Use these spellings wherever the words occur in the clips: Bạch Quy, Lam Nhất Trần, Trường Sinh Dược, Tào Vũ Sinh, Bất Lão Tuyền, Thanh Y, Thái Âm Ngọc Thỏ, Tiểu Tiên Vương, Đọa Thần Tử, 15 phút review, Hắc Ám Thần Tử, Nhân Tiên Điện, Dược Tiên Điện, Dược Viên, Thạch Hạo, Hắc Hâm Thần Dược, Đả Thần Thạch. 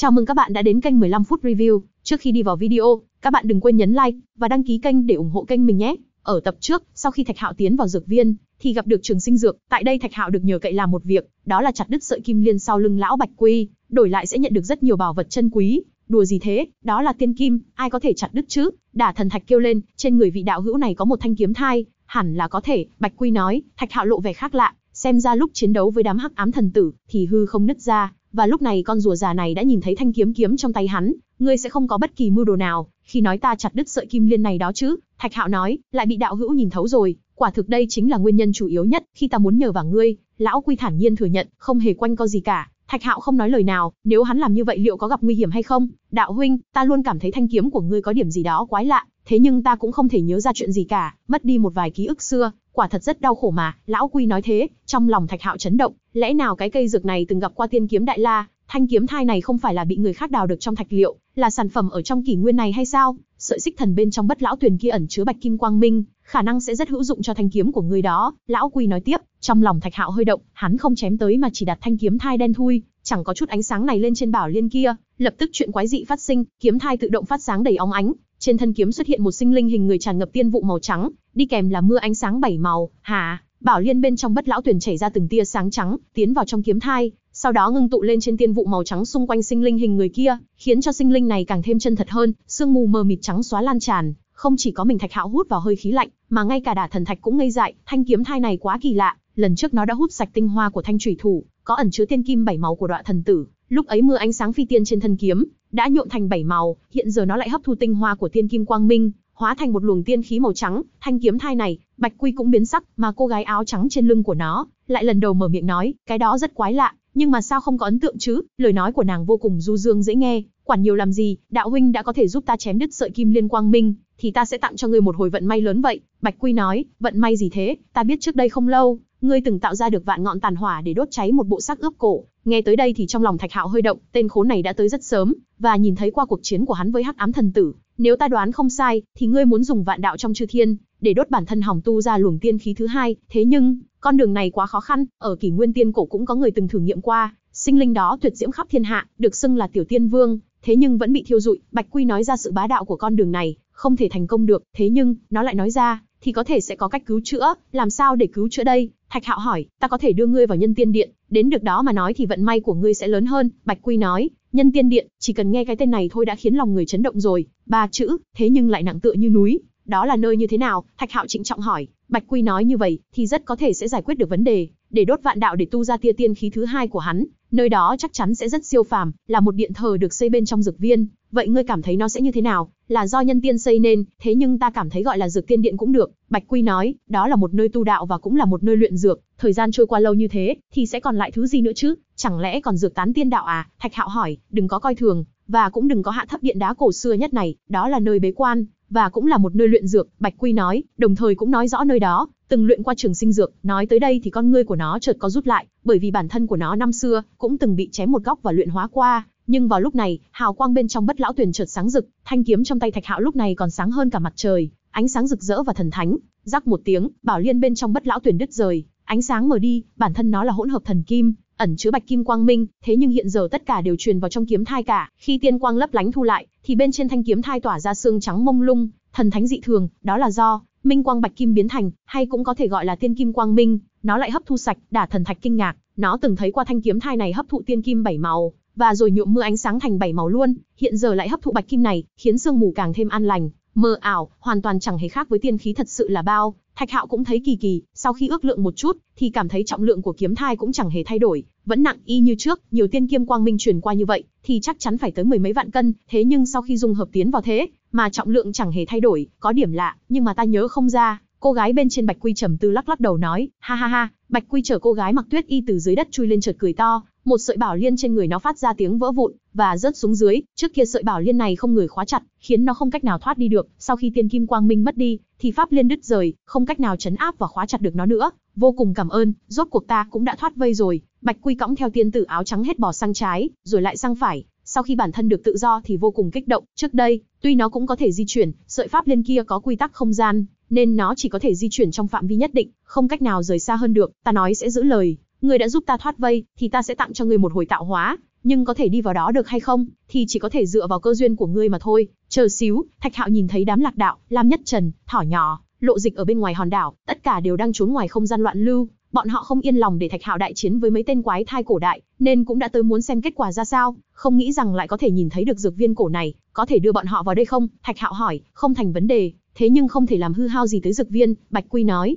Chào mừng các bạn đã đến kênh 15 phút review. Trước khi đi vào video, các bạn đừng quên nhấn like và đăng ký kênh để ủng hộ kênh mình nhé. Ở tập trước, sau khi Thạch Hạo tiến vào dược viên, thì gặp được Trường Sinh Dược. Tại đây Thạch Hạo được nhờ cậy làm một việc, đó là chặt đứt sợi kim liên sau lưng lão Bạch Quy, đổi lại sẽ nhận được rất nhiều bảo vật chân quý. Đùa gì thế, đó là tiên kim, ai có thể chặt đứt chứ? Đả Thần Thạch kêu lên, trên người vị đạo hữu này có một thanh kiếm thai, hẳn là có thể. Bạch Quy nói. Thạch Hạo lộ vẻ khác lạ, xem ra lúc chiến đấu với đám Hắc Ám Thần Tử thì hư không nứt ra. Và lúc này con rùa già này đã nhìn thấy thanh kiếm trong tay hắn. Ngươi sẽ không có bất kỳ mưu đồ nào khi nói ta chặt đứt sợi kim liên này đó chứ? Thạch Hạo nói. Lại bị đạo hữu nhìn thấu rồi, quả thực đây chính là nguyên nhân chủ yếu nhất khi ta muốn nhờ vào ngươi. Lão Quy thản nhiên thừa nhận, không hề quanh co gì cả. Thạch Hạo không nói lời nào, nếu hắn làm như vậy liệu có gặp nguy hiểm hay không? Đạo huynh, ta luôn cảm thấy thanh kiếm của ngươi có điểm gì đó quái lạ, thế nhưng ta cũng không thể nhớ ra chuyện gì cả, mất đi một vài ký ức xưa, quả thật rất đau khổ mà. Lão Quy nói thế, trong lòng Thạch Hạo chấn động, lẽ nào cái cây dược này từng gặp qua tiên kiếm đại la? Thanh kiếm thai này không phải là bị người khác đào được trong thạch liệu, là sản phẩm ở trong kỷ nguyên này hay sao? Sợi xích thần bên trong Bất Lão Tuyền kia ẩn chứa bạch kim quang minh, khả năng sẽ rất hữu dụng cho thanh kiếm của người đó. Lão Quy nói tiếp. Trong lòng Thạch Hạo hơi động, hắn không chém tới mà chỉ đặt thanh kiếm thai đen thui, chẳng có chút ánh sáng này lên trên bảo liên kia. Lập tức chuyện quái dị phát sinh, kiếm thai tự động phát sáng đầy óng ánh, trên thân kiếm xuất hiện một sinh linh hình người tràn ngập tiên vụ màu trắng, đi kèm là mưa ánh sáng bảy màu. Hà, bảo liên bên trong Bất Lão Tuyền chảy ra từng tia sáng trắng, tiến vào trong kiếm thai, sau đó ngưng tụ lên trên tiên vụ màu trắng xung quanh sinh linh hình người kia, khiến cho sinh linh này càng thêm chân thật hơn. Sương mù mờ mịt trắng xóa lan tràn, không chỉ có mình Thạch Hạo hút vào hơi khí lạnh, mà ngay cả Đả Thần Thạch cũng ngây dại. Thanh kiếm thai này quá kỳ lạ, lần trước nó đã hút sạch tinh hoa của thanh thủy thủ, có ẩn chứa tiên kim bảy màu của Đọa Thần Tử. Lúc ấy mưa ánh sáng phi tiên trên thân kiếm đã nhuộm thành bảy màu, hiện giờ nó lại hấp thu tinh hoa của tiên kim quang minh, hóa thành một luồng tiên khí màu trắng. Thanh kiếm thai này, Bạch Quy cũng biến sắc, mà cô gái áo trắng trên lưng của nó lại lần đầu mở miệng nói, cái đó rất quái lạ, nhưng mà sao không có ấn tượng chứ? Lời nói của nàng vô cùng du dương dễ nghe, quản nhiều làm gì, đạo huynh đã có thể giúp ta chém đứt sợi kim liên quang minh, thì ta sẽ tặng cho ngươi một hồi vận may lớn vậy. Bạch Quy nói. Vận may gì thế? Ta biết trước đây không lâu, ngươi từng tạo ra được vạn ngọn tàn hỏa để đốt cháy một bộ xác ướp cổ. Nghe tới đây thì trong lòng Thạch Hạo hơi động, tên khốn này đã tới rất sớm, và nhìn thấy qua cuộc chiến của hắn với Hắc Ám Thần Tử. Nếu ta đoán không sai, thì ngươi muốn dùng vạn đạo trong chư thiên để đốt bản thân hỏng tu ra luồng tiên khí thứ hai. Thế nhưng con đường này quá khó khăn, ở kỷ nguyên tiên cổ cũng có người từng thử nghiệm qua, sinh linh đó tuyệt diễm khắp thiên hạ, được xưng là Tiểu Tiên Vương, thế nhưng vẫn bị thiêu rụi. Bạch Quy nói ra sự bá đạo của con đường này, không thể thành công được, thế nhưng nó lại nói ra, thì có thể sẽ có cách cứu chữa. Làm sao để cứu chữa đây? Thạch Hạo hỏi. Ta có thể đưa ngươi vào Nhân Tiên Điện, đến được đó mà nói thì vận may của ngươi sẽ lớn hơn. Bạch Quy nói. Nhân Tiên Điện, chỉ cần nghe cái tên này thôi đã khiến lòng người chấn động rồi, ba chữ, thế nhưng lại nặng tựa như núi. Đó là nơi như thế nào? Thạch Hạo trịnh trọng hỏi. Bạch Quy nói như vậy, thì rất có thể sẽ giải quyết được vấn đề, để đốt vạn đạo để tu ra tia tiên khí thứ hai của hắn. Nơi đó chắc chắn sẽ rất siêu phàm, là một điện thờ được xây bên trong dược viên. Vậy ngươi cảm thấy nó sẽ như thế nào? Là do nhân tiên xây nên, thế nhưng ta cảm thấy gọi là Dược Tiên Điện cũng được. Bạch Quy nói, đó là một nơi tu đạo và cũng là một nơi luyện dược. Thời gian trôi qua lâu như thế, thì sẽ còn lại thứ gì nữa chứ? Chẳng lẽ còn dược tán tiên đạo à? Thạch Hạo hỏi. Đừng có coi thường, và cũng đừng có hạ thấp điện đá cổ xưa nhất này, đó là nơi bế quan, và cũng là một nơi luyện dược. Bạch Quy nói, đồng thời cũng nói rõ nơi đó từng luyện qua Trường Sinh Dược. Nói tới đây thì con ngươi của nó chợt có rút lại, bởi vì bản thân của nó năm xưa cũng từng bị chém một góc và luyện hóa qua. Nhưng vào lúc này, hào quang bên trong Bất Lão Tuyền chợt sáng rực, thanh kiếm trong tay Thạch Hạo lúc này còn sáng hơn cả mặt trời, ánh sáng rực rỡ và thần thánh. Rắc một tiếng, bảo liên bên trong Bất Lão Tuyền đứt rời, ánh sáng mở đi, bản thân nó là hỗn hợp thần kim, ẩn chứa bạch kim quang minh, thế nhưng hiện giờ tất cả đều truyền vào trong kiếm thai cả. Khi tiên quang lấp lánh thu lại, thì bên trên thanh kiếm thai tỏa ra sương trắng mông lung, thần thánh dị thường, đó là do minh quang bạch kim biến thành, hay cũng có thể gọi là tiên kim quang minh, nó lại hấp thu sạch. Đả Thần Thạch kinh ngạc, nó từng thấy qua thanh kiếm thai này hấp thụ tiên kim bảy màu, và rồi nhuộm mưa ánh sáng thành bảy màu luôn, hiện giờ lại hấp thụ bạch kim này, khiến sương mù càng thêm an lành, mờ ảo, hoàn toàn chẳng hề khác với tiên khí thật sự là bao. Thạch Hạo cũng thấy kỳ kỳ, sau khi ước lượng một chút, thì cảm thấy trọng lượng của kiếm thai cũng chẳng hề thay đổi, vẫn nặng y như trước. Nhiều tiên kim quang minh truyền qua như vậy, thì chắc chắn phải tới mười mấy vạn cân, thế nhưng sau khi dung hợp tiến vào thế, mà trọng lượng chẳng hề thay đổi, có điểm lạ, nhưng mà ta nhớ không ra. Cô gái bên trên Bạch Quy trầm tư lắc lắc đầu nói, ha ha ha. Bạch Quy chở cô gái mặc tuyết y từ dưới đất chui lên chợt cười to, một sợi bảo liên trên người nó phát ra tiếng vỡ vụn và rớt xuống dưới. Trước kia sợi bảo liên này không người khóa chặt, khiến nó không cách nào thoát đi được. Sau khi tiên kim quang minh mất đi, thì pháp liên đứt rời, không cách nào trấn áp và khóa chặt được nó nữa. Vô cùng cảm ơn, rốt cuộc ta cũng đã thoát vây rồi. Bạch Quy cõng theo tiên tử áo trắng hết bò sang trái, rồi lại sang phải. Sau khi bản thân được tự do thì vô cùng kích động. Trước đây, tuy nó cũng có thể di chuyển, sợi pháp liên kia có quy tắc không gian, nên nó chỉ có thể di chuyển trong phạm vi nhất định, không cách nào rời xa hơn được. Ta nói sẽ giữ lời, ngươi đã giúp ta thoát vây, thì ta sẽ tặng cho ngươi một hồi tạo hóa. nhưng có thể đi vào đó được hay không, thì chỉ có thể dựa vào cơ duyên của ngươi mà thôi. Chờ xíu, Thạch Hạo nhìn thấy đám lạc đạo, Lam Nhất Trần, thỏ nhỏ, lộ dịch ở bên ngoài hòn đảo, tất cả đều đang trốn ngoài không gian loạn lưu. Bọn họ không yên lòng để Thạch Hạo đại chiến với mấy tên quái thai cổ đại, nên cũng đã tới muốn xem kết quả ra sao, không nghĩ rằng lại có thể nhìn thấy được dược viên cổ này. Có thể đưa bọn họ vào đây không? Thạch Hạo hỏi. Không thành vấn đề, thế nhưng không thể làm hư hao gì tới dược viên, Bạch Quy nói.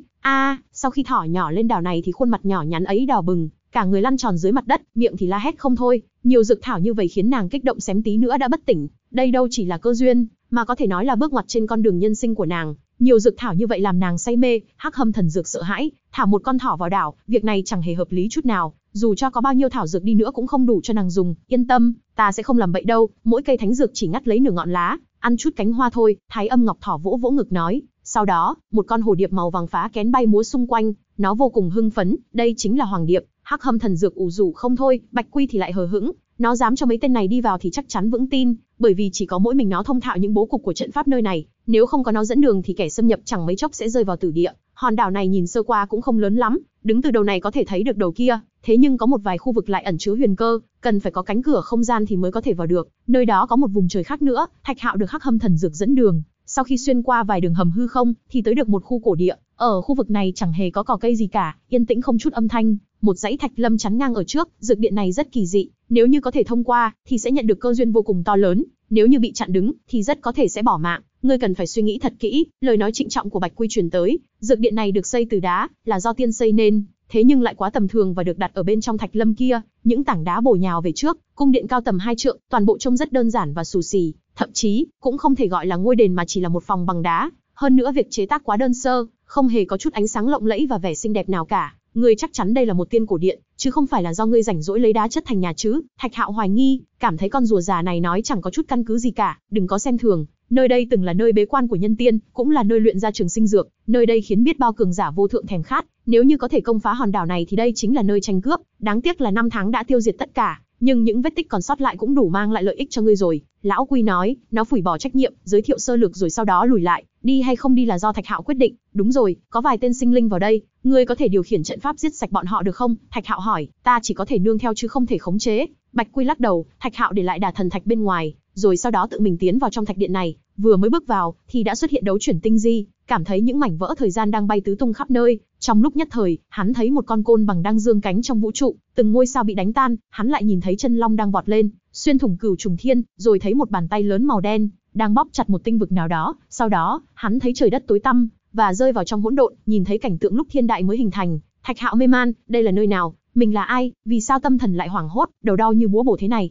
Sau khi thỏ nhỏ lên đảo này thì khuôn mặt nhỏ nhắn ấy đỏ bừng, cả người lăn tròn dưới mặt đất, miệng thì la hét không thôi. Nhiều dược thảo như vậy khiến nàng kích động xém tí nữa đã bất tỉnh. Đây đâu chỉ là cơ duyên, mà có thể nói là bước ngoặt trên con đường nhân sinh của nàng. Nhiều dược thảo như vậy làm nàng say mê. Hắc Hâm Thần Dược sợ hãi, thả một con thỏ vào đảo, việc này chẳng hề hợp lý chút nào. Dù cho có bao nhiêu thảo dược đi nữa cũng không đủ cho nàng dùng. Yên tâm, ta sẽ không làm bậy đâu. Mỗi cây thánh dược chỉ ngắt lấy nửa ngọn lá, ăn chút cánh hoa thôi. Thái Âm Ngọc Thỏ vỗ vỗ ngực nói. Sau đó, một con hồ điệp màu vàng phá kén bay múa xung quanh, nó vô cùng hưng phấn. Đây chính là hoàng điệp. Hắc Hâm Thần Dược ủ rủ không thôi. Bạch Quy thì lại hờ hững. Nó dám cho mấy tên này đi vào thì chắc chắn vững tin, bởi vì chỉ có mỗi mình nó thông thạo những bố cục của trận pháp nơi này, nếu không có nó dẫn đường thì kẻ xâm nhập chẳng mấy chốc sẽ rơi vào tử địa. Hòn đảo này nhìn sơ qua cũng không lớn lắm, đứng từ đầu này có thể thấy được đầu kia, thế nhưng có một vài khu vực lại ẩn chứa huyền cơ, cần phải có cánh cửa không gian thì mới có thể vào được. Nơi đó có một vùng trời khác nữa, Thạch Hạo được Hắc Hâm Thần Dược dẫn đường, sau khi xuyên qua vài đường hầm hư không thì tới được một khu cổ địa. Ở khu vực này chẳng hề có cỏ cây gì cả, yên tĩnh không chút âm thanh, một dãy thạch lâm chắn ngang ở trước. Dược điện này rất kỳ dị, nếu như có thể thông qua thì sẽ nhận được cơ duyên vô cùng to lớn, nếu như bị chặn đứng thì rất có thể sẽ bỏ mạng, ngươi cần phải suy nghĩ thật kỹ. Lời nói trịnh trọng của Bạch Quy truyền tới. Dược điện này được xây từ đá, là do tiên xây nên, thế nhưng lại quá tầm thường và được đặt ở bên trong thạch lâm kia, những tảng đá bổ nhào về trước. Cung điện cao tầm 2 trượng, toàn bộ trông rất đơn giản và xù xì, thậm chí cũng không thể gọi là ngôi đền mà chỉ là một phòng bằng đá. Hơn nữa việc chế tác quá đơn sơ, không hề có chút ánh sáng lộng lẫy và vẻ xinh đẹp nào cả. Ngươi chắc chắn đây là một tiên cổ điện, chứ không phải là do ngươi rảnh rỗi lấy đá chất thành nhà chứ? Thạch Hạo hoài nghi, cảm thấy con rùa già này nói chẳng có chút căn cứ gì cả. Đừng có xem thường, nơi đây từng là nơi bế quan của nhân tiên, cũng là nơi luyện ra trường sinh dược, nơi đây khiến biết bao cường giả vô thượng thèm khát. Nếu như có thể công phá hòn đảo này thì đây chính là nơi tranh cướp. Đáng tiếc là năm tháng đã tiêu diệt tất cả, nhưng những vết tích còn sót lại cũng đủ mang lại lợi ích cho ngươi rồi. Lão Quy nói, nó phủi bỏ trách nhiệm, giới thiệu sơ lược rồi sau đó lùi lại. Đi hay không đi là do Thạch Hạo quyết định. Đúng rồi, có vài tên sinh linh vào đây, ngươi có thể điều khiển trận pháp giết sạch bọn họ được không? Thạch Hạo hỏi. Ta chỉ có thể nương theo chứ không thể khống chế. Bạch Quy lắc đầu. Thạch Hạo để lại đà thần thạch bên ngoài, rồi sau đó tự mình tiến vào trong thạch điện này. Vừa mới bước vào thì đã xuất hiện đấu chuyển tinh di, cảm thấy những mảnh vỡ thời gian đang bay tứ tung khắp nơi. Trong lúc nhất thời, hắn thấy một con côn bằng đang dương cánh trong vũ trụ, từng ngôi sao bị đánh tan. Hắn lại nhìn thấy chân long đang vọt lên, xuyên thủng cửu trùng thiên, rồi thấy một bàn tay lớn màu đen đang bóp chặt một tinh vực nào đó. Sau đó, hắn thấy trời đất tối tăm và rơi vào trong hỗn độn, nhìn thấy cảnh tượng lúc thiên đại mới hình thành. Thạch Hạo mê man, đây là nơi nào? Mình là ai? Vì sao tâm thần lại hoảng hốt, đầu đau như búa bổ thế này?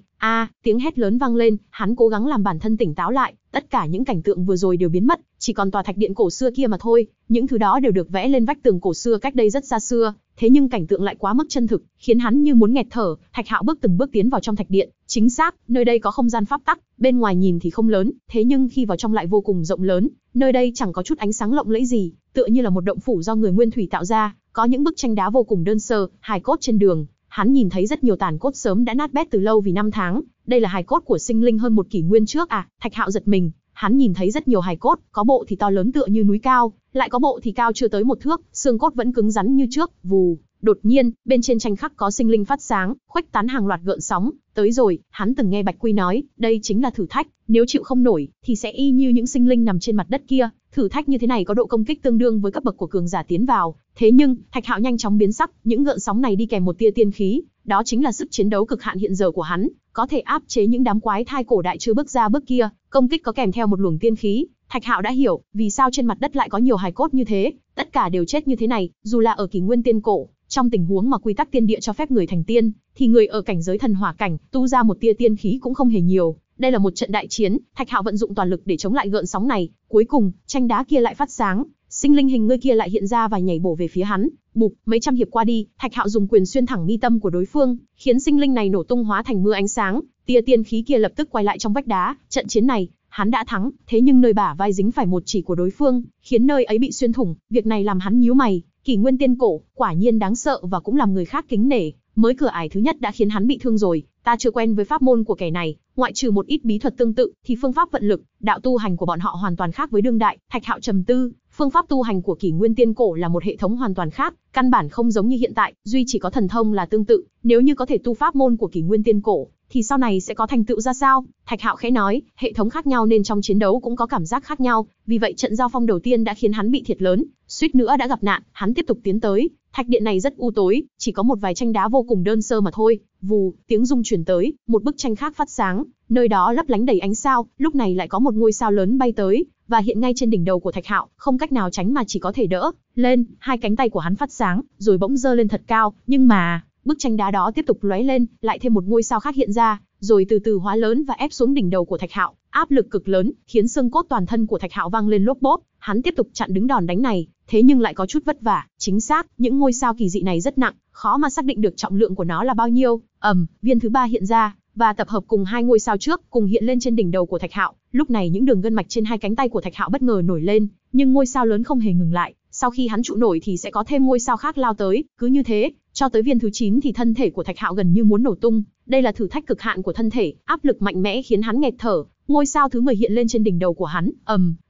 Tiếng hét lớn vang lên, hắn cố gắng làm bản thân tỉnh táo lại. Tất cả những cảnh tượng vừa rồi đều biến mất, chỉ còn tòa thạch điện cổ xưa kia mà thôi. Những thứ đó đều được vẽ lên vách tường cổ xưa cách đây rất xa xưa, thế nhưng cảnh tượng lại quá mức chân thực, khiến hắn như muốn nghẹt thở. Thạch Hạo bước từng bước tiến vào trong thạch điện. Chính xác, nơi đây có không gian pháp tắc, bên ngoài nhìn thì không lớn, thế nhưng khi vào trong lại vô cùng rộng lớn. Nơi đây chẳng có chút ánh sáng lộng lẫy gì, tựa như là một động phủ do người nguyên thủy tạo ra, có những bức tranh đá vô cùng đơn sơ, hài cốt trên đường. Hắn nhìn thấy rất nhiều tàn cốt sớm đã nát bét từ lâu vì năm tháng. Đây là hài cốt của sinh linh hơn một kỷ nguyên trước à? Thạch Hạo giật mình, hắn nhìn thấy rất nhiều hài cốt, có bộ thì to lớn tựa như núi cao, lại có bộ thì cao chưa tới 1 thước, xương cốt vẫn cứng rắn như trước. Vù, đột nhiên, bên trên tranh khắc có sinh linh phát sáng, khuếch tán hàng loạt gợn sóng. Tới rồi, hắn từng nghe Bạch Quy nói, đây chính là thử thách, nếu chịu không nổi thì sẽ y như những sinh linh nằm trên mặt đất kia. Thử thách như thế này có độ công kích tương đương với cấp bậc của cường giả tiến vào. Thế nhưng, Thạch Hạo nhanh chóng biến sắc, những gợn sóng này đi kèm một tia tiên khí, đó chính là sức chiến đấu cực hạn hiện giờ của hắn, có thể áp chế những đám quái thai cổ đại chưa bước ra bước kia. Công kích có kèm theo một luồng tiên khí, Thạch Hạo đã hiểu vì sao trên mặt đất lại có nhiều hài cốt như thế, tất cả đều chết như thế này. Dù là ở kỷ nguyên tiên cổ, trong tình huống mà quy tắc tiên địa cho phép người thành tiên, thì người ở cảnh giới thần hỏa cảnh tu ra một tia tiên khí cũng không hề nhiều. Đây là một trận đại chiến, Thạch Hạo vận dụng toàn lực để chống lại gợn sóng này. Cuối cùng, tranh đá kia lại phát sáng, sinh linh hình người kia lại hiện ra và nhảy bổ về phía hắn. Bụp, mấy trăm hiệp qua đi, Thạch Hạo dùng quyền xuyên thẳng mi tâm của đối phương, khiến sinh linh này nổ tung hóa thành mưa ánh sáng. Tia tiên khí kia lập tức quay lại trong vách đá. Trận chiến này, hắn đã thắng, thế nhưng nơi bả vai dính phải một chỉ của đối phương, khiến nơi ấy bị xuyên thủng. Việc này làm hắn nhíu mày. Kỷ nguyên tiên cổ, quả nhiên đáng sợ và cũng làm người khác kính nể. Mới cửa ải thứ nhất đã khiến hắn bị thương rồi. Ta chưa quen với pháp môn của kẻ này, ngoại trừ một ít bí thuật tương tự, thì phương pháp vận lực, đạo tu hành của bọn họ hoàn toàn khác với đương đại. Thạch Hạo trầm tư, phương pháp tu hành của kỷ nguyên tiên cổ là một hệ thống hoàn toàn khác, căn bản không giống như hiện tại, duy chỉ có thần thông là tương tự. Nếu như có thể tu pháp môn của kỷ nguyên tiên cổ, thì sau này sẽ có thành tựu ra sao? Thạch Hạo khẽ nói, hệ thống khác nhau nên trong chiến đấu cũng có cảm giác khác nhau, vì vậy trận giao phong đầu tiên đã khiến hắn bị thiệt lớn, suýt nữa đã gặp nạn. Hắn tiếp tục tiến tới, thạch điện này rất u tối, chỉ có một vài tranh đá vô cùng đơn sơ mà thôi. Vù, tiếng rung truyền tới, một bức tranh khác phát sáng, nơi đó lấp lánh đầy ánh sao, lúc này lại có một ngôi sao lớn bay tới và hiện ngay trên đỉnh đầu của Thạch Hạo, không cách nào tránh mà chỉ có thể đỡ lên. Hai cánh tay của hắn phát sáng, rồi bỗng giơ lên thật cao, nhưng mà bức tranh đá đó tiếp tục lóe lên, lại thêm một ngôi sao khác hiện ra, rồi từ từ hóa lớn và ép xuống đỉnh đầu của Thạch Hạo. Áp lực cực lớn khiến xương cốt toàn thân của Thạch Hạo vang lên lốp bốp. Hắn tiếp tục chặn đứng đòn đánh này, thế nhưng lại có chút vất vả. Chính xác, những ngôi sao kỳ dị này rất nặng, khó mà xác định được trọng lượng của nó là bao nhiêu. Viên thứ ba hiện ra và tập hợp cùng hai ngôi sao trước, cùng hiện lên trên đỉnh đầu của Thạch Hạo. Lúc này những đường gân mạch trên hai cánh tay của Thạch Hạo bất ngờ nổi lên, nhưng ngôi sao lớn không hề ngừng lại. Sau khi hắn trụ nổi thì sẽ có thêm ngôi sao khác lao tới, cứ như thế cho tới viên thứ 9 thì thân thể của Thạch Hạo gần như muốn nổ tung. Đây là thử thách cực hạn của thân thể, áp lực mạnh mẽ khiến hắn nghẹt thở. Ngôi sao thứ 10 hiện lên trên đỉnh đầu của hắn,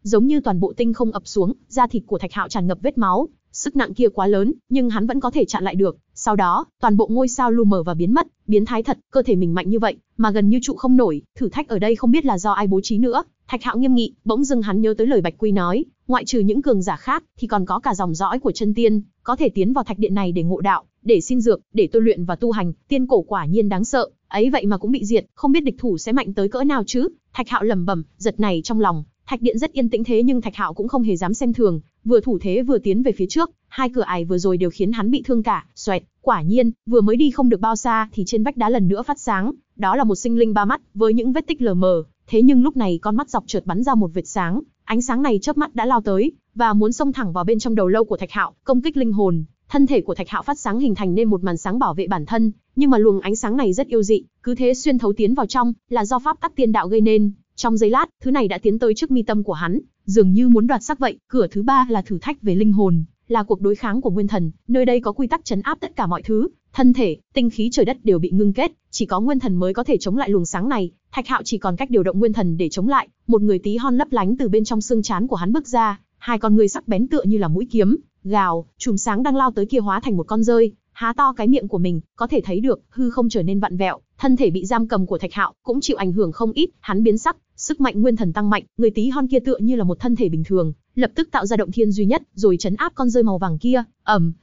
giống như toàn bộ tinh không ập xuống, da thịt của Thạch Hạo tràn ngập vết máu. Sức nặng kia quá lớn, nhưng hắn vẫn có thể chặn lại được. Sau đó, toàn bộ ngôi sao lu mờ và biến mất. Biến thái thật, cơ thể mình mạnh như vậy mà gần như trụ không nổi. Thử thách ở đây không biết là do ai bố trí nữa. Thạch Hạo nghiêm nghị, bỗng dưng hắn nhớ tới lời Bạch Quy nói, ngoại trừ những cường giả khác thì còn có cả dòng dõi của chân tiên, có thể tiến vào thạch điện này để ngộ đạo, để xin dược, để tôi luyện và tu hành. Tiên cổ quả nhiên đáng sợ, ấy vậy mà cũng bị diệt, không biết địch thủ sẽ mạnh tới cỡ nào chứ? Thạch Hạo lẩm bẩm, giật này trong lòng. Thạch điện rất yên tĩnh, thế nhưng Thạch Hạo cũng không hề dám xem thường, vừa thủ thế vừa tiến về phía trước. Hai cửa ải vừa rồi đều khiến hắn bị thương cả. Xoẹt, quả nhiên, vừa mới đi không được bao xa thì trên vách đá lần nữa phát sáng, đó là một sinh linh ba mắt với những vết tích lờ mờ. Thế nhưng lúc này con mắt dọc trượt bắn ra một vệt sáng, ánh sáng này chớp mắt đã lao tới và muốn xông thẳng vào bên trong đầu lâu của Thạch Hạo, công kích linh hồn. Thân thể của Thạch Hạo phát sáng, hình thành nên một màn sáng bảo vệ bản thân, nhưng mà luồng ánh sáng này rất yêu dị, cứ thế xuyên thấu tiến vào trong, là do pháp tắc tiên đạo gây nên. Trong giây lát, thứ này đã tiến tới trước mi tâm của hắn, dường như muốn đoạt xác vậy. Cửa thứ ba là thử thách về linh hồn, là cuộc đối kháng của nguyên thần, nơi đây có quy tắc trấn áp tất cả mọi thứ, thân thể, tinh khí trời đất đều bị ngưng kết, chỉ có nguyên thần mới có thể chống lại luồng sáng này. Thạch Hạo chỉ còn cách điều động nguyên thần để chống lại. Một người tí hon lấp lánh từ bên trong xương trán của hắn bước ra, hai con người sắc bén tựa như là mũi kiếm. Gào, chùm sáng đang lao tới kia hóa thành một con rơi, há to cái miệng của mình, có thể thấy được hư không trở nên vặn vẹo. Thân thể bị giam cầm của Thạch Hạo cũng chịu ảnh hưởng không ít, hắn biến sắc, sức mạnh nguyên thần tăng mạnh. Người tí hon kia tựa như là một thân thể bình thường, lập tức tạo ra động thiên duy nhất, rồi chấn áp con rơi màu vàng kia.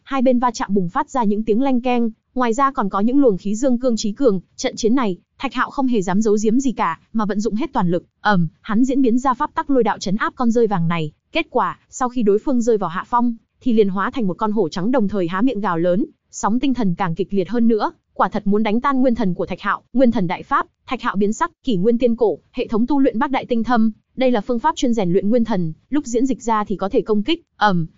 Hai bên va chạm bùng phát ra những tiếng leng keng, ngoài ra còn có những luồng khí dương cương trí cường. Trận chiến này, Thạch Hạo không hề dám giấu giếm gì cả, mà vận dụng hết toàn lực. Hắn diễn biến ra pháp tắc lôi đạo chấn áp con rơi vàng này. Kết quả, sau khi đối phương rơi vào hạ phong, thì liền hóa thành một con hổ trắng, đồng thời há miệng gào lớn, sóng tinh thần càng kịch liệt hơn nữa, quả thật muốn đánh tan nguyên thần của Thạch Hạo. Nguyên thần đại pháp, Thạch Hạo biến sắc, kỷ nguyên tiên cổ, hệ thống tu luyện bác đại tinh thâm, đây là phương pháp chuyên rèn luyện nguyên thần, lúc diễn dịch ra thì có thể công kích.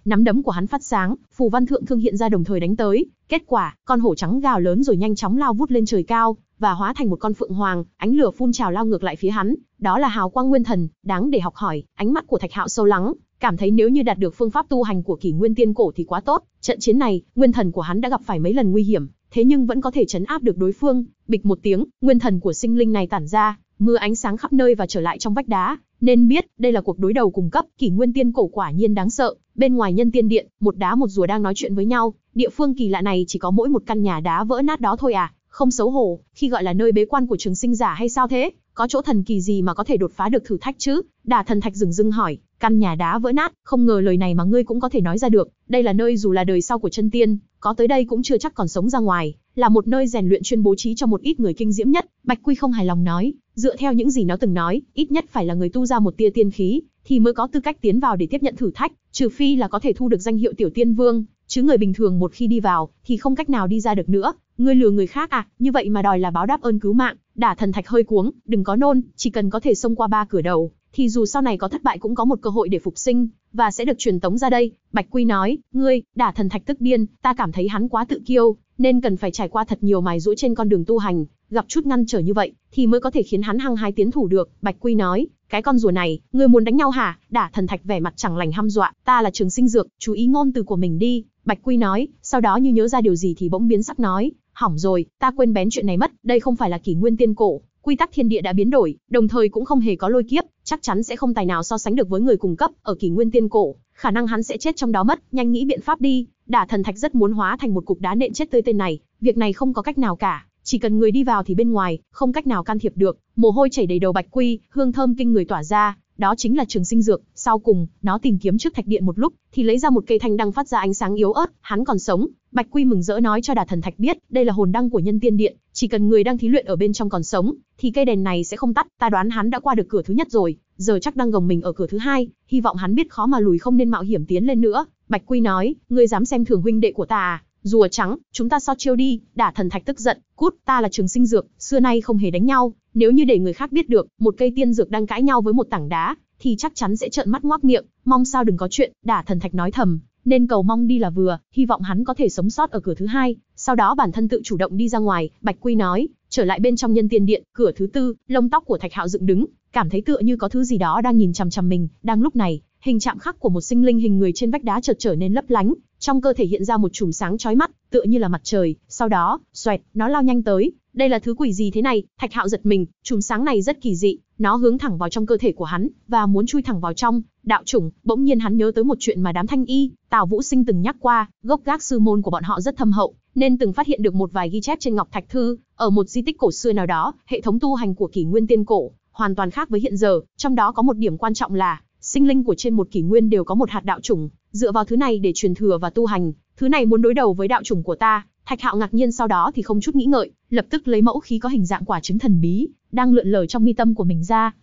Nắm đấm của hắn phát sáng, phù văn thượng thương hiện ra, đồng thời đánh tới. Kết quả, con hổ trắng gào lớn rồi nhanh chóng lao vút lên trời cao và hóa thành một con phượng hoàng, ánh lửa phun trào lao ngược lại phía hắn, đó là hào quang nguyên thần, đáng để học hỏi. Ánh mắt của Thạch Hạo sâu lắng, cảm thấy nếu như đạt được phương pháp tu hành của kỷ nguyên tiên cổ thì quá tốt. Trận chiến này, nguyên thần của hắn đã gặp phải mấy lần nguy hiểm, thế nhưng vẫn có thể trấn áp được đối phương. Bịch một tiếng, nguyên thần của sinh linh này tản ra, mưa ánh sáng khắp nơi và trở lại trong vách đá. Nên biết, đây là cuộc đối đầu cùng cấp, kỷ nguyên tiên cổ quả nhiên đáng sợ. Bên ngoài Nhân Tiên Điện, một đá một rùa đang nói chuyện với nhau. Địa phương kỳ lạ này chỉ có mỗi một căn nhà đá vỡ nát đó thôi à? Không xấu hổ, khi gọi là nơi bế quan của trường sinh giả hay sao thế? Có chỗ thần kỳ gì mà có thể đột phá được thử thách chứ? Đả Thần Thạch dừng dưng hỏi. Căn nhà đá vỡ nát, không ngờ lời này mà ngươi cũng có thể nói ra được. Đây là nơi dù là đời sau của chân tiên, có tới đây cũng chưa chắc còn sống ra ngoài, là một nơi rèn luyện chuyên bố trí cho một ít người kinh diễm nhất. Bạch Quy không hài lòng nói, dựa theo những gì nó từng nói, ít nhất phải là người tu ra một tia tiên khí thì mới có tư cách tiến vào để tiếp nhận thử thách, trừ phi là có thể thu được danh hiệu Tiểu Tiên Vương, chứ người bình thường một khi đi vào thì không cách nào đi ra được nữa. Ngươi lừa người khác à? Như vậy mà đòi là báo đáp ơn cứu mạng? Đả Thần Thạch hơi cuống, đừng có nôn, chỉ cần có thể xông qua ba cửa đầu thì dù sau này có thất bại cũng có một cơ hội để phục sinh, và sẽ được truyền tống ra đây. Bạch Quy nói, ngươi, Đả Thần Thạch tức điên, ta cảm thấy hắn quá tự kiêu, nên cần phải trải qua thật nhiều mài giũa trên con đường tu hành, gặp chút ngăn trở như vậy, thì mới có thể khiến hắn hăng hái tiến thủ được. Bạch Quy nói, cái con rùa này, ngươi muốn đánh nhau hả? Đả Thần Thạch vẻ mặt chẳng lành hăm dọa, ta là trường sinh dược, chú ý ngôn từ của mình đi. Bạch Quy nói, sau đó như nhớ ra điều gì thì bỗng biến sắc nói, hỏng rồi, ta quên bén chuyện này mất, đây không phải là kỷ nguyên tiên cổ. Quy tắc thiên địa đã biến đổi, đồng thời cũng không hề có lôi kiếp, chắc chắn sẽ không tài nào so sánh được với người cùng cấp. Ở kỷ nguyên tiên cổ, khả năng hắn sẽ chết trong đó mất, nhanh nghĩ biện pháp đi. Đả Thần Thạch rất muốn hóa thành một cục đá nện chết tươi tên này, việc này không có cách nào cả, Chỉ cần người đi vào thì bên ngoài không cách nào can thiệp được. Mồ hôi chảy đầy đầu Bạch Quy, hương thơm kinh người tỏa ra, đó chính là trường sinh dược. Sau cùng, nó tìm kiếm trước thạch điện một lúc thì lấy ra một cây thanh đăng phát ra ánh sáng yếu ớt, hắn còn sống. Bạch Quy mừng rỡ nói cho Đả Thần Thạch biết, đây là hồn đăng của Nhân Tiên Điện, chỉ cần người đang thí luyện ở bên trong còn sống thì cây đèn này sẽ không tắt. Ta đoán hắn đã qua được cửa thứ nhất rồi, giờ chắc đang gồng mình ở cửa thứ hai, hy vọng hắn biết khó mà lùi, không nên mạo hiểm tiến lên nữa. Bạch Quy nói, ngươi dám xem thường huynh đệ của ta à? Rùa trắng, chúng ta so chiêu đi. Đả Thần Thạch tức giận, cút, ta là trường sinh dược, xưa nay không hề đánh nhau. Nếu như để người khác biết được, một cây tiên dược đang cãi nhau với một tảng đá, thì chắc chắn sẽ trợn mắt ngoác miệng, mong sao đừng có chuyện. Đả Thần Thạch nói thầm, nên cầu mong đi là vừa, hy vọng hắn có thể sống sót ở cửa thứ hai, sau đó bản thân tự chủ động đi ra ngoài. Bạch Quy nói, trở lại bên trong Nhân Tiên Điện, cửa thứ tư, lông tóc của Thạch Hạo dựng đứng, cảm thấy tựa như có thứ gì đó đang nhìn chằm chằm mình. Đang lúc này, hình chạm khắc của một sinh linh hình người trên vách đá chợt trở nên lấp lánh, trong cơ thể hiện ra một chùm sáng chói mắt, tựa như là mặt trời. Sau đó, xoẹt, nó lao nhanh tới. Đây là thứ quỷ gì thế này? Thạch Hạo giật mình, chùm sáng này rất kỳ dị, nó hướng thẳng vào trong cơ thể của hắn và muốn chui thẳng vào trong. Đạo chủng, bỗng nhiên hắn nhớ tới một chuyện mà đám Thanh Y, Tào Vũ Sinh từng nhắc qua, gốc gác sư môn của bọn họ rất thâm hậu, nên từng phát hiện được một vài ghi chép trên ngọc thạch thư, ở một di tích cổ xưa nào đó, hệ thống tu hành của kỷ nguyên tiên cổ hoàn toàn khác với hiện giờ, trong đó có một điểm quan trọng là sinh linh của trên một kỷ nguyên đều có một hạt đạo chủng, dựa vào thứ này để truyền thừa và tu hành. Thứ này muốn đối đầu với đạo chủng của ta. Thạch Hạo ngạc nhiên, sau đó thì không chút nghĩ ngợi, lập tức lấy mẫu khí có hình dạng quả trứng thần bí đang lượn lờ trong mi tâm của mình ra.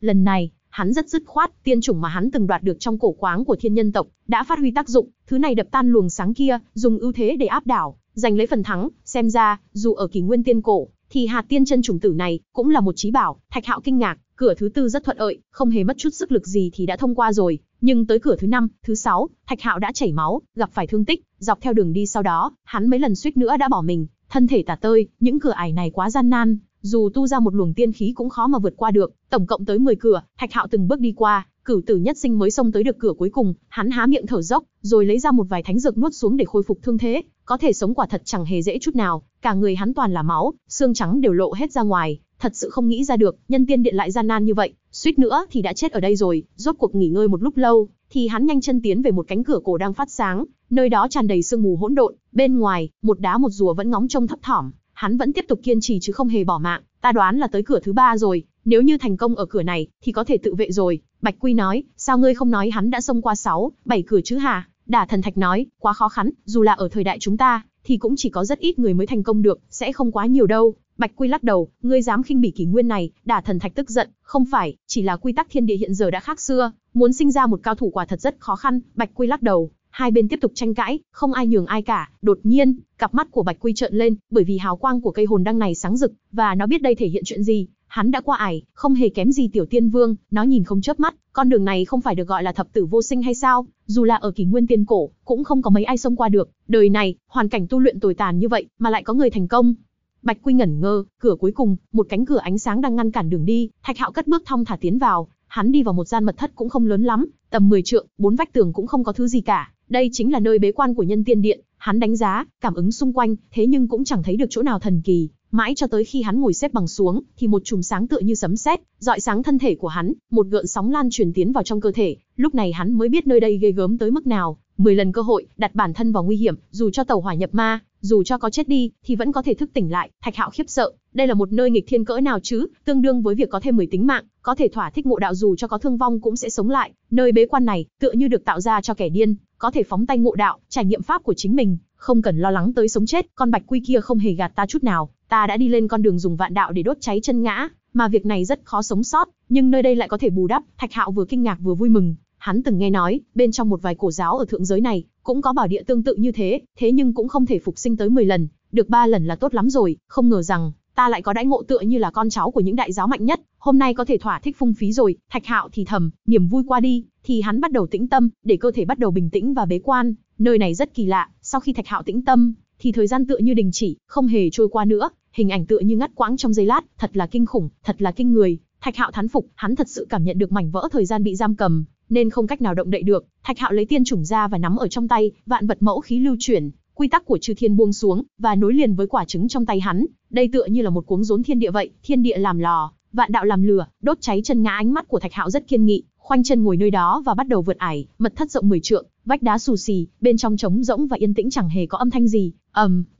Lần này hắn rất dứt khoát, tiên chủng mà hắn từng đoạt được trong cổ khoáng của thiên nhân tộc đã phát huy tác dụng, thứ này đập tan luồng sáng kia, dùng ưu thế để áp đảo, giành lấy phần thắng. Xem ra dù ở kỷ nguyên tiên cổ thì hạt tiên chân chủng tử này cũng là một trí bảo. Thạch Hạo kinh ngạc, cửa thứ tư rất thuận lợi, không hề mất chút sức lực gì thì đã thông qua rồi, nhưng tới cửa thứ năm, thứ sáu, Thạch Hạo đã chảy máu, gặp phải thương tích, dọc theo đường đi sau đó, hắn mấy lần suýt nữa đã bỏ mình, thân thể tả tơi. Những cửa ải này quá gian nan, dù tu ra một luồng tiên khí cũng khó mà vượt qua được, tổng cộng tới 10 cửa, Thạch Hạo từng bước đi qua, cửu tử nhất sinh mới xông tới được cửa cuối cùng. Hắn há miệng thở dốc, rồi lấy ra một vài thánh dược nuốt xuống để khôi phục thương thế, có thể sống quả thật chẳng hề dễ chút nào, cả người hắn toàn là máu, xương trắng đều lộ hết ra ngoài. Thật sự không nghĩ ra được, Nhân Tiên Điện lại gian nan như vậy, suýt nữa thì đã chết ở đây rồi. Rốt cuộc nghỉ ngơi một lúc lâu, thì hắn nhanh chân tiến về một cánh cửa cổ đang phát sáng, nơi đó tràn đầy sương mù hỗn độn. Bên ngoài, một đá một rùa vẫn ngóng trông thấp thỏm, hắn vẫn tiếp tục kiên trì chứ không hề bỏ mạng. Ta đoán là tới cửa thứ ba rồi, nếu như thành công ở cửa này, thì có thể tự vệ rồi. Bạch Quy nói, sao ngươi không nói hắn đã xông qua 6, 7 cửa chứ hả? Đả Thần Thạch nói, quá khó khăn, dù là ở thời đại chúng ta, thì cũng chỉ có rất ít người mới thành công được, sẽ không quá nhiều đâu. Bạch Quy lắc đầu, ngươi dám khinh bỉ kỷ nguyên này. Đả Thần Thạch tức giận, không phải, chỉ là quy tắc thiên địa hiện giờ đã khác xưa, muốn sinh ra một cao thủ quả thật rất khó khăn. Bạch Quy lắc đầu, hai bên tiếp tục tranh cãi, không ai nhường ai cả. Đột nhiên, cặp mắt của Bạch Quy trợn lên, bởi vì hào quang của cây hồn đăng này sáng rực, và nó biết đây thể hiện chuyện gì. Hắn đã qua ải, không hề kém gì Tiểu Tiên Vương, nó nhìn không chớp mắt, con đường này không phải được gọi là thập tử vô sinh hay sao? Dù là ở kỷ nguyên tiên cổ, cũng không có mấy ai xông qua được, đời này, hoàn cảnh tu luyện tồi tàn như vậy, mà lại có người thành công. Bạch Quy ngẩn ngơ, cửa cuối cùng, một cánh cửa ánh sáng đang ngăn cản đường đi. Thạch Hạo cất bước thong thả tiến vào, hắn đi vào một gian mật thất cũng không lớn lắm, tầm 10 trượng, bốn vách tường cũng không có thứ gì cả. Đây chính là nơi bế quan của Nhân Tiên Điện. Hắn đánh giá, cảm ứng xung quanh, thế nhưng cũng chẳng thấy được chỗ nào thần kỳ. Mãi cho tới khi hắn ngồi xếp bằng xuống, thì một chùm sáng tựa như sấm sét, rọi sáng thân thể của hắn, một gợn sóng lan truyền tiến vào trong cơ thể. Lúc này hắn mới biết nơi đây ghê gớm tới mức nào. 10 lần cơ hội, đặt bản thân vào nguy hiểm, dù cho tẩu hỏa nhập ma, dù cho có chết đi, thì vẫn có thể thức tỉnh lại. Thạch Hạo khiếp sợ, đây là một nơi nghịch thiên cỡ nào chứ, tương đương với việc có thêm 10 tính mạng, có thể thỏa thích ngộ đạo dù cho có thương vong cũng sẽ sống lại. Nơi bế quan này, tựa như được tạo ra cho kẻ điên, có thể phóng tay ngộ đạo, trải nghiệm pháp của chính mình, không cần lo lắng tới sống chết. Con Bạch Quy kia không hề gạt ta chút nào, ta đã đi lên con đường dùng vạn đạo để đốt cháy chân ngã, mà việc này rất khó sống sót, nhưng nơi đây lại có thể bù đắp. Thạch Hạo vừa kinh ngạc vừa vui mừng. Hắn từng nghe nói, bên trong một vài cổ giáo ở thượng giới này, cũng có bảo địa tương tự như thế, thế nhưng cũng không thể phục sinh tới 10 lần, được 3 lần là tốt lắm rồi, không ngờ rằng, ta lại có đãi ngộ tựa như là con cháu của những đại giáo mạnh nhất, hôm nay có thể thỏa thích phung phí rồi. Thạch Hạo thì thầm, niềm vui qua đi, thì hắn bắt đầu tĩnh tâm, để cơ thể bắt đầu bình tĩnh và bế quan. Nơi này rất kỳ lạ, sau khi Thạch Hạo tĩnh tâm, thì thời gian tựa như đình chỉ, không hề trôi qua nữa, hình ảnh tựa như ngắt quãng trong giây lát, thật là kinh khủng, thật là kinh người. Thạch Hạo thán phục, hắn thật sự cảm nhận được mảnh vỡ thời gian bị giam cầm, nên không cách nào động đậy được. Thạch Hạo lấy tiên chủng ra và nắm ở trong tay, vạn vật mẫu khí lưu chuyển, quy tắc của chư thiên buông xuống và nối liền với quả trứng trong tay hắn. Đây tựa như là một cuống rốn thiên địa vậy, thiên địa làm lò, vạn đạo làm lửa, đốt cháy chân ngã. Ánh mắt của Thạch Hạo rất kiên nghị, khoanh chân ngồi nơi đó và bắt đầu vượt ải. Mật thất rộng 10 trượng, vách đá xù xì, bên trong trống rỗng và yên tĩnh, chẳng hề có âm thanh gì.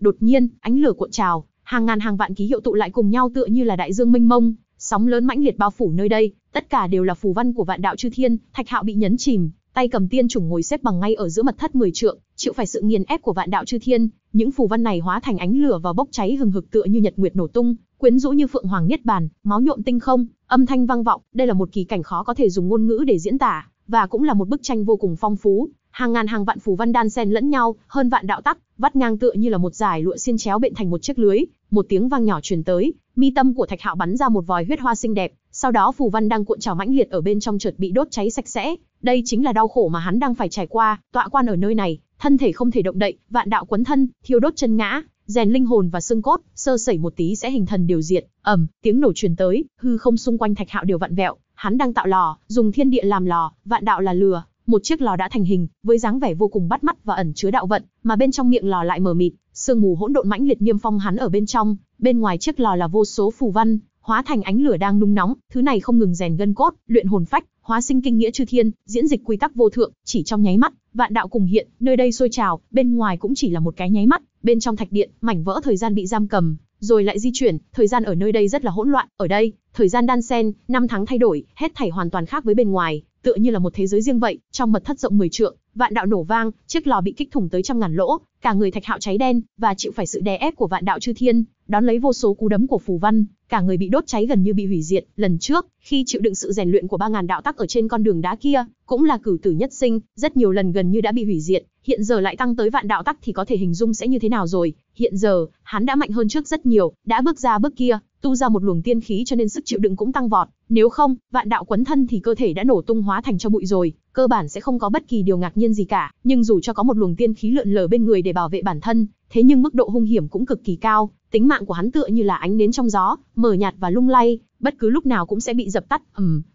Đột nhiên, ánh lửa cuộn trào, hàng ngàn hàng vạn ký hiệu tụ lại cùng nhau tựa như là đại dương mênh mông, sóng lớn mãnh liệt bao phủ nơi đây, tất cả đều là phù văn của vạn đạo chư thiên. Thạch Hạo bị nhấn chìm, tay cầm tiên chủng ngồi xếp bằng ngay ở giữa mật thất 10 trượng, chịu phải sự nghiền ép của vạn đạo chư thiên, những phù văn này hóa thành ánh lửa và bốc cháy hừng hực tựa như nhật nguyệt nổ tung, quyến rũ như phượng hoàng niết bàn, máu nhuộm tinh không, âm thanh vang vọng, đây là một kỳ cảnh khó có thể dùng ngôn ngữ để diễn tả, và cũng là một bức tranh vô cùng phong phú, hàng ngàn hàng vạn phù văn đan xen lẫn nhau, hơn vạn đạo tắc, vắt ngang tựa như là một dải lụa xiên chéo bện thành một chiếc lưới, một tiếng vang nhỏ truyền tới, mi tâm của Thạch Hạo bắn ra một vòi huyết hoa xinh đẹp, sau đó phù văn đang cuộn trào mãnh liệt ở bên trong chợt bị đốt cháy sạch sẽ, đây chính là đau khổ mà hắn đang phải trải qua, tọa quan ở nơi này, thân thể không thể động đậy, vạn đạo quấn thân, thiêu đốt chân ngã, rèn linh hồn và xương cốt, sơ sẩy một tí sẽ hình thần điều diệt. Ầm, tiếng nổ truyền tới, hư không xung quanh Thạch Hạo đều vặn vẹo, hắn đang tạo lò, dùng thiên địa làm lò, vạn đạo là lửa, một chiếc lò đã thành hình, với dáng vẻ vô cùng bắt mắt và ẩn chứa đạo vận, mà bên trong miệng lò lại mờ mịt, sương mù hỗn độn mãnh liệt niêm phong hắn ở bên trong, bên ngoài chiếc lò là vô số phù văn, hóa thành ánh lửa đang nung nóng, thứ này không ngừng rèn gân cốt, luyện hồn phách, hóa sinh kinh nghĩa chư thiên, diễn dịch quy tắc vô thượng, chỉ trong nháy mắt, vạn đạo cùng hiện, nơi đây sôi trào, bên ngoài cũng chỉ là một cái nháy mắt, bên trong thạch điện, mảnh vỡ thời gian bị giam cầm, rồi lại di chuyển, thời gian ở nơi đây rất là hỗn loạn, ở đây, thời gian đan xen, năm tháng thay đổi, hết thảy hoàn toàn khác với bên ngoài, tựa như là một thế giới riêng vậy, trong mật thất rộng 10 trượng, vạn đạo nổ vang, chiếc lò bị kích thủng tới trăm ngàn lỗ, cả người Thạch Hạo cháy đen và chịu phải sự đè ép của vạn đạo chư thiên, đón lấy vô số cú đấm của phù văn, cả người bị đốt cháy gần như bị hủy diệt. Lần trước, khi chịu đựng sự rèn luyện của 3000 đạo tắc ở trên con đường đá kia, cũng là cửu tử nhất sinh, rất nhiều lần gần như đã bị hủy diệt, hiện giờ lại tăng tới vạn đạo tắc thì có thể hình dung sẽ như thế nào rồi. Hiện giờ, hắn đã mạnh hơn trước rất nhiều, đã bước ra bước kia, tu ra một luồng tiên khí cho nên sức chịu đựng cũng tăng vọt, nếu không, vạn đạo quấn thân thì cơ thể đã nổ tung hóa thành cho bụi rồi, cơ bản sẽ không có bất kỳ điều ngạc nhiên gì cả, nhưng dù cho có một luồng tiên khí lượn lờ bên người để bảo vệ bản thân, thế nhưng mức độ hung hiểm cũng cực kỳ cao, tính mạng của hắn tựa như là ánh nến trong gió, mờ nhạt và lung lay, bất cứ lúc nào cũng sẽ bị dập tắt.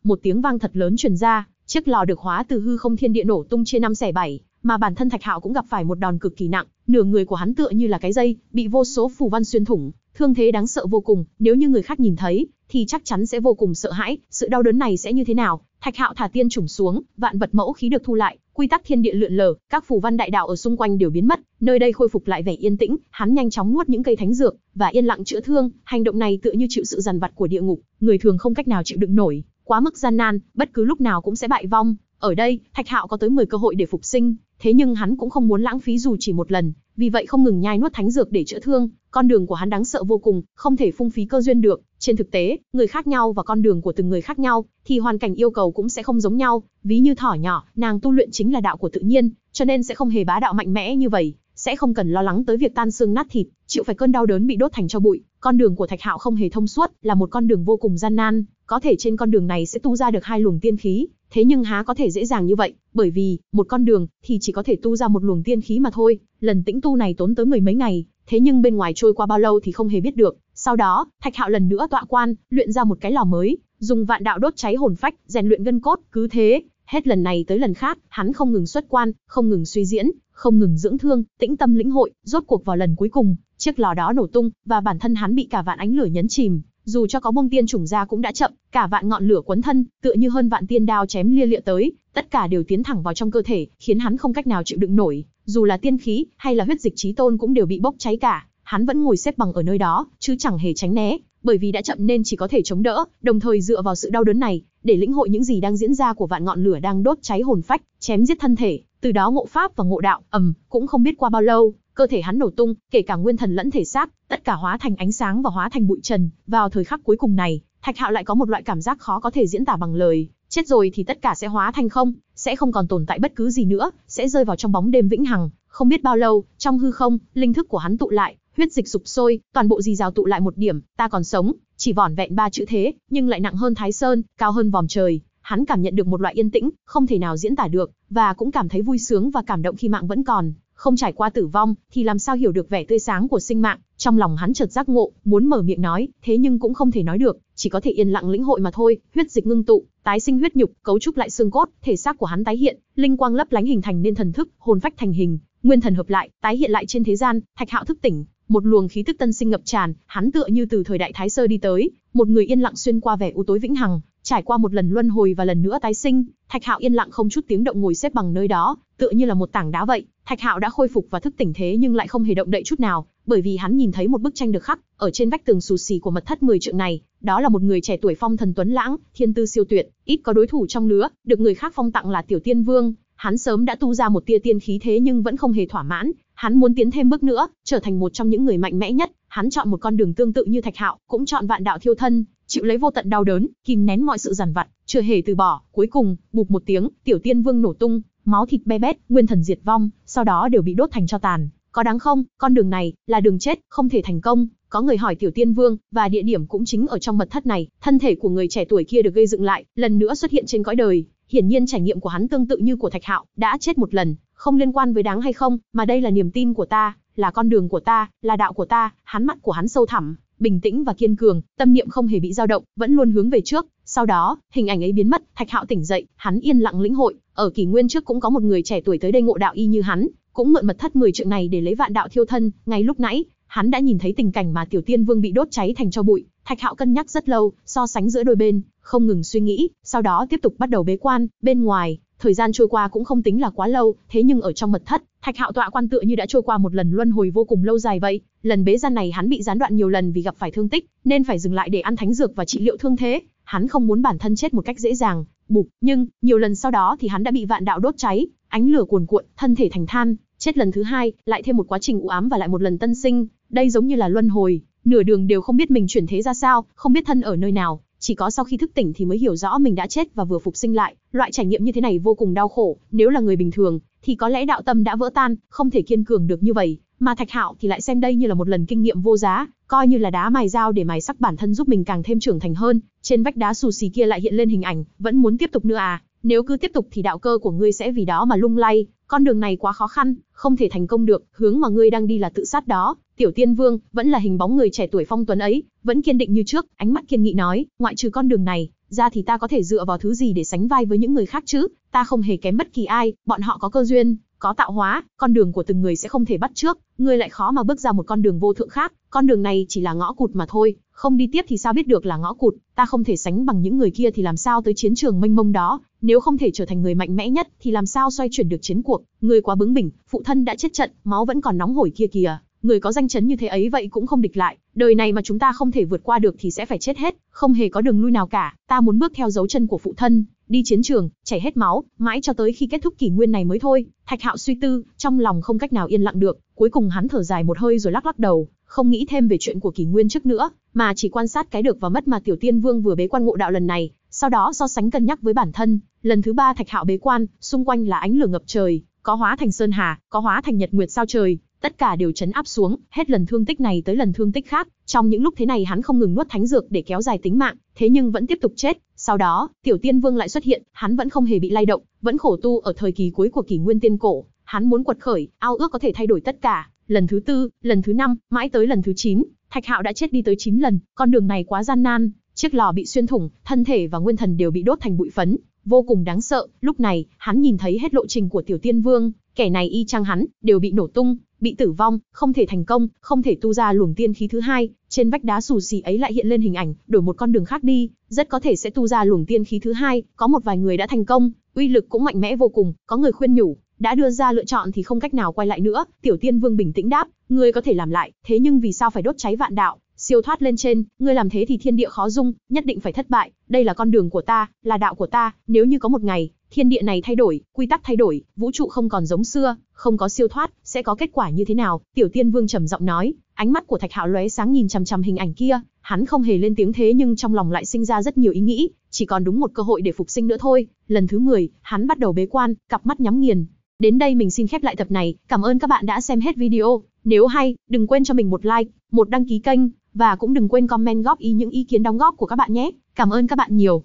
Một tiếng vang thật lớn truyền ra, chiếc lò được hóa từ hư không thiên địa nổ tung chia năm xẻ bảy, mà bản thân Thạch Hạo cũng gặp phải một đòn cực kỳ nặng, nửa người của hắn tựa như là cái dây, bị vô số phù văn xuyên thủng, thương thế đáng sợ vô cùng, nếu như người khác nhìn thấy thì chắc chắn sẽ vô cùng sợ hãi, sự đau đớn này sẽ như thế nào? Thạch Hạo thả tiên chủng xuống, vạn vật mẫu khí được thu lại, quy tắc thiên địa lượn lờ, các phù văn đại đạo ở xung quanh đều biến mất, nơi đây khôi phục lại vẻ yên tĩnh, hắn nhanh chóng nuốt những cây thánh dược và yên lặng chữa thương, hành động này tựa như chịu sự dằn vặt của địa ngục, người thường không cách nào chịu đựng nổi, quá mức gian nan, bất cứ lúc nào cũng sẽ bại vong. Ở đây, Thạch Hạo có tới 10 cơ hội để phục sinh, thế nhưng hắn cũng không muốn lãng phí dù chỉ một lần, vì vậy không ngừng nhai nuốt thánh dược để chữa thương, con đường của hắn đáng sợ vô cùng, không thể phung phí cơ duyên được. Trên thực tế, người khác nhau và con đường của từng người khác nhau, thì hoàn cảnh yêu cầu cũng sẽ không giống nhau, ví như thỏ nhỏ, nàng tu luyện chính là đạo của tự nhiên, cho nên sẽ không hề bá đạo mạnh mẽ như vậy, sẽ không cần lo lắng tới việc tan xương nát thịt, chịu phải cơn đau đớn bị đốt thành tro bụi. Con đường của Thạch Hạo không hề thông suốt, là một con đường vô cùng gian nan, có thể trên con đường này sẽ tu ra được 2 luồng tiên khí, thế nhưng há có thể dễ dàng như vậy, bởi vì một con đường thì chỉ có thể tu ra một luồng tiên khí mà thôi. Lần tĩnh tu này tốn tới mười mấy ngày, thế nhưng bên ngoài trôi qua bao lâu thì không hề biết được. Sau đó, Thạch Hạo lần nữa tọa quan, luyện ra một cái lò mới, dùng vạn đạo đốt cháy hồn phách, rèn luyện gân cốt, cứ thế, hết lần này tới lần khác, hắn không ngừng xuất quan, không ngừng suy diễn, không ngừng dưỡng thương, tĩnh tâm lĩnh hội, rốt cuộc vào lần cuối cùng, chiếc lò đó nổ tung và bản thân hắn bị cả vạn ánh lửa nhấn chìm. Dù cho có bông tiên chủng ra cũng đã chậm, cả vạn ngọn lửa quấn thân, tựa như hơn vạn tiên đao chém lia lịa tới, tất cả đều tiến thẳng vào trong cơ thể, khiến hắn không cách nào chịu đựng nổi. Dù là tiên khí hay là huyết dịch chí tôn cũng đều bị bốc cháy cả, hắn vẫn ngồi xếp bằng ở nơi đó, chứ chẳng hề tránh né, bởi vì đã chậm nên chỉ có thể chống đỡ, đồng thời dựa vào sự đau đớn này để lĩnh hội những gì đang diễn ra của vạn ngọn lửa đang đốt cháy hồn phách, chém giết thân thể, từ đó ngộ pháp và ngộ đạo. Cũng không biết qua bao lâu, cơ thể hắn nổ tung, kể cả nguyên thần lẫn thể xác, tất cả hóa thành ánh sáng và hóa thành bụi trần. Vào thời khắc cuối cùng này, Thạch Hạo lại có một loại cảm giác khó có thể diễn tả bằng lời, chết rồi thì tất cả sẽ hóa thành không, sẽ không còn tồn tại bất cứ gì nữa, sẽ rơi vào trong bóng đêm vĩnh hằng. Không biết bao lâu, trong hư không, linh thức của hắn tụ lại, huyết dịch sụp sôi, toàn bộ rì rào tụ lại một điểm, ta còn sống, chỉ vỏn vẹn 3 chữ thế, nhưng lại nặng hơn Thái Sơn, cao hơn vòm trời. Hắn cảm nhận được một loại yên tĩnh, không thể nào diễn tả được, và cũng cảm thấy vui sướng và cảm động khi mạng vẫn còn. Không trải qua tử vong, thì làm sao hiểu được vẻ tươi sáng của sinh mạng, trong lòng hắn chợt giác ngộ, muốn mở miệng nói, thế nhưng cũng không thể nói được, chỉ có thể yên lặng lĩnh hội mà thôi. Huyết dịch ngưng tụ, tái sinh huyết nhục, cấu trúc lại xương cốt, thể xác của hắn tái hiện, linh quang lấp lánh hình thành nên thần thức, hồn phách thành hình, nguyên thần hợp lại, tái hiện lại trên thế gian. Thạch Hạo thức tỉnh, một luồng khí tức tân sinh ngập tràn, hắn tựa như từ thời đại Thái Sơ đi tới, một người yên lặng xuyên qua vẻ u tối vĩnh hằng, trải qua một lần luân hồi và lần nữa tái sinh. Thạch Hạo yên lặng không chút tiếng động ngồi xếp bằng nơi đó, tựa như là một tảng đá vậy. Thạch Hạo đã khôi phục và thức tỉnh thế nhưng lại không hề động đậy chút nào, bởi vì hắn nhìn thấy một bức tranh được khắc ở trên vách tường xù xì của mật thất 10 trượng này, đó là một người trẻ tuổi phong thần tuấn lãng, thiên tư siêu tuyệt, ít có đối thủ trong lứa, được người khác phong tặng là Tiểu Tiên Vương. Hắn sớm đã tu ra một tia tiên khí, thế nhưng vẫn không hề thỏa mãn, hắn muốn tiến thêm bước nữa, trở thành một trong những người mạnh mẽ nhất. Hắn chọn một con đường tương tự như Thạch Hạo, cũng chọn vạn đạo thiêu thân, chịu lấy vô tận đau đớn, kìm nén mọi sự giằn vặt, chưa hề từ bỏ. Cuối cùng, bụp một tiếng, Tiểu Tiên Vương nổ tung, máu thịt be bét, nguyên thần diệt vong, sau đó đều bị đốt thành tro tàn. Có đáng không? Con đường này là đường chết, không thể thành công. Có người hỏi Tiểu Tiên Vương, và địa điểm cũng chính ở trong mật thất này. Thân thể của người trẻ tuổi kia được gây dựng lại, lần nữa xuất hiện trên cõi đời. Hiển nhiên trải nghiệm của hắn tương tự như của Thạch Hạo, đã chết một lần, không liên quan với đáng hay không, mà đây là niềm tin của ta, là con đường của ta, là đạo của ta. Hắn mắt của hắn sâu thẳm, bình tĩnh và kiên cường, tâm niệm không hề bị dao động, vẫn luôn hướng về trước. Sau đó, hình ảnh ấy biến mất, Thạch Hạo tỉnh dậy, hắn yên lặng lĩnh hội, ở kỷ nguyên trước cũng có một người trẻ tuổi tới đây ngộ đạo y như hắn, cũng mượn mật thất 10 trượng này để lấy vạn đạo thiêu thân, ngay lúc nãy, hắn đã nhìn thấy tình cảnh mà Tiểu Tiên Vương bị đốt cháy thành tro bụi. Thạch Hạo cân nhắc rất lâu, so sánh giữa đôi bên, không ngừng suy nghĩ, sau đó tiếp tục bắt đầu bế quan. Bên ngoài, thời gian trôi qua cũng không tính là quá lâu, thế nhưng ở trong mật thất, Thạch Hạo tọa quan tựa như đã trôi qua một lần luân hồi vô cùng lâu dài vậy. Lần bế gian này hắn bị gián đoạn nhiều lần vì gặp phải thương tích, nên phải dừng lại để ăn thánh dược và trị liệu thương thế. Hắn không muốn bản thân chết một cách dễ dàng. Bụp, nhưng nhiều lần sau đó thì hắn đã bị vạn đạo đốt cháy, ánh lửa cuồn cuộn, thân thể thành than. Chết lần thứ hai, lại thêm một quá trình u ám và lại một lần tân sinh. Đây giống như là luân hồi, nửa đường đều không biết mình chuyển thế ra sao, không biết thân ở nơi nào. Chỉ có sau khi thức tỉnh thì mới hiểu rõ mình đã chết và vừa phục sinh lại. Loại trải nghiệm như thế này vô cùng đau khổ. Nếu là người bình thường, thì có lẽ đạo tâm đã vỡ tan, không thể kiên cường được như vậy. Mà Thạch Hạo thì lại xem đây như là một lần kinh nghiệm vô giá, coi như là đá mài dao để mài sắc bản thân, giúp mình càng thêm trưởng thành hơn. Trên vách đá xù xì kia lại hiện lên hình ảnh, vẫn muốn tiếp tục nữa à? Nếu cứ tiếp tục thì đạo cơ của ngươi sẽ vì đó mà lung lay. Con đường này quá khó khăn, không thể thành công được. Hướng mà ngươi đang đi là tự sát đó. Tiểu Tiên Vương, vẫn là hình bóng người trẻ tuổi phong tuấn ấy, vẫn kiên định như trước, ánh mắt kiên nghị nói, ngoại trừ con đường này ra thì ta có thể dựa vào thứ gì để sánh vai với những người khác chứ? Ta không hề kém bất kỳ ai, bọn họ có cơ duyên, có tạo hóa, con đường của từng người sẽ không thể bắt chước. Ngươi lại khó mà bước ra một con đường vô thượng khác, con đường này chỉ là ngõ cụt mà thôi, không đi tiếp thì sao biết được là ngõ cụt. Ta không thể sánh bằng những người kia thì làm sao tới chiến trường mênh mông đó? Nếu không thể trở thành người mạnh mẽ nhất thì làm sao xoay chuyển được chiến cuộc? Ngươi quá bướng bỉnh, phụ thân đã chết trận, máu vẫn còn nóng hổi kia kìa. Người có danh chấn như thế ấy vậy cũng không địch lại, đời này mà chúng ta không thể vượt qua được thì sẽ phải chết hết, không hề có đường lui nào cả. Ta muốn bước theo dấu chân của phụ thân, đi chiến trường, chảy hết máu, mãi cho tới khi kết thúc kỷ nguyên này mới thôi. Thạch Hạo suy tư, trong lòng không cách nào yên lặng được, cuối cùng hắn thở dài một hơi rồi lắc lắc đầu, không nghĩ thêm về chuyện của kỷ nguyên trước nữa, mà chỉ quan sát cái được và mất mà Tiểu Tiên Vương vừa bế quan ngộ đạo lần này, sau đó so sánh cân nhắc với bản thân. Lần thứ ba Thạch Hạo bế quan, xung quanh là ánh lửa ngập trời, có hóa thành sơn hà, có hóa thành nhật nguyệt sao trời. Tất cả đều chấn áp xuống, hết lần thương tích này tới lần thương tích khác. Trong những lúc thế này hắn không ngừng nuốt thánh dược để kéo dài tính mạng, thế nhưng vẫn tiếp tục chết. Sau đó, Tiểu Tiên Vương lại xuất hiện, hắn vẫn không hề bị lay động, vẫn khổ tu ở thời kỳ cuối của kỷ nguyên tiên cổ. Hắn muốn quật khởi, ao ước có thể thay đổi tất cả. Lần thứ tư, lần thứ năm, mãi tới lần thứ 9, Thạch Hạo đã chết đi tới 9 lần. Con đường này quá gian nan, chiếc lò bị xuyên thủng, thân thể và nguyên thần đều bị đốt thành bụi phấn, vô cùng đáng sợ. Lúc này, hắn nhìn thấy hết lộ trình của Tiểu Tiên Vương, kẻ này y chang hắn, đều bị nổ tung, bị tử vong, không thể thành công, không thể tu ra luồng tiên khí thứ hai. Trên vách đá xù xì ấy lại hiện lên hình ảnh, đổi một con đường khác đi, rất có thể sẽ tu ra luồng tiên khí thứ hai. Có một vài người đã thành công, uy lực cũng mạnh mẽ vô cùng, có người khuyên nhủ, đã đưa ra lựa chọn thì không cách nào quay lại nữa. Tiểu Tiên Vương bình tĩnh đáp, ngươi có thể làm lại, thế nhưng vì sao phải đốt cháy vạn đạo, siêu thoát lên trên, ngươi làm thế thì thiên địa khó dung, nhất định phải thất bại. Đây là con đường của ta, là đạo của ta, nếu như có một ngày thiên địa này thay đổi, quy tắc thay đổi, vũ trụ không còn giống xưa, không có siêu thoát, sẽ có kết quả như thế nào? Tiểu Tiên Vương trầm giọng nói, ánh mắt của Thạch Hạo lóe sáng nhìn chằm chằm hình ảnh kia, hắn không hề lên tiếng thế nhưng trong lòng lại sinh ra rất nhiều ý nghĩ, chỉ còn đúng một cơ hội để phục sinh nữa thôi. Lần thứ 10, hắn bắt đầu bế quan, cặp mắt nhắm nghiền. Đến đây mình xin khép lại tập này, cảm ơn các bạn đã xem hết video, nếu hay, đừng quên cho mình một like, một đăng ký kênh, và cũng đừng quên comment góp ý những ý kiến đóng góp của các bạn nhé. Cảm ơn các bạn nhiều.